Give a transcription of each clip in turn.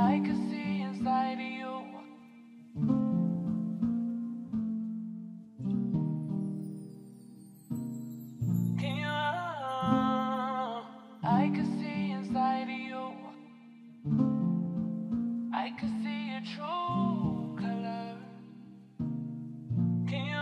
I could see inside you. Can you? I could see inside you. I could see your true color. Can you?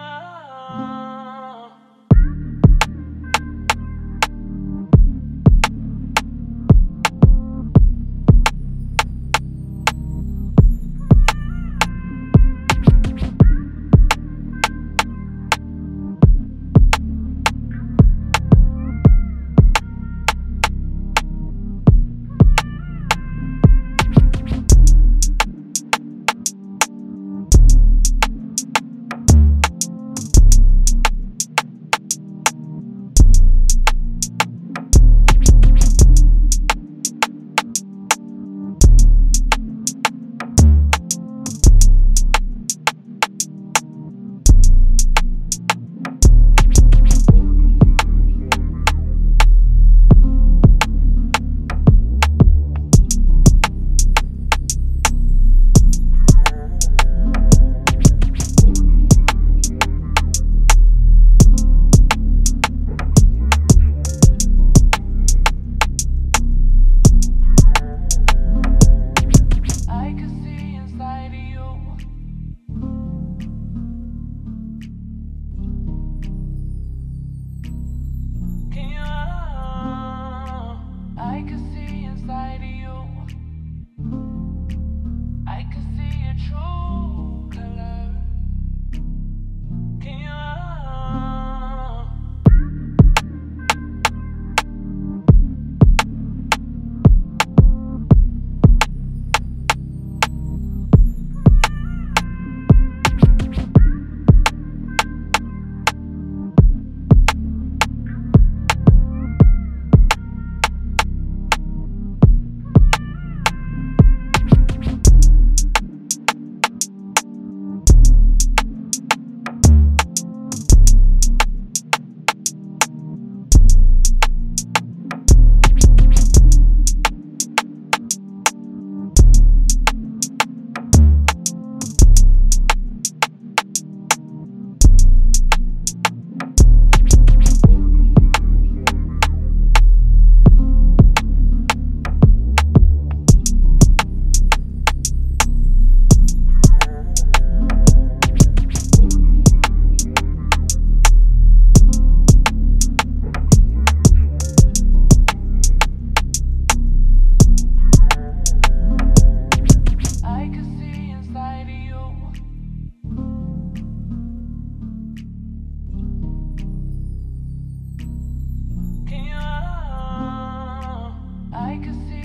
I could see.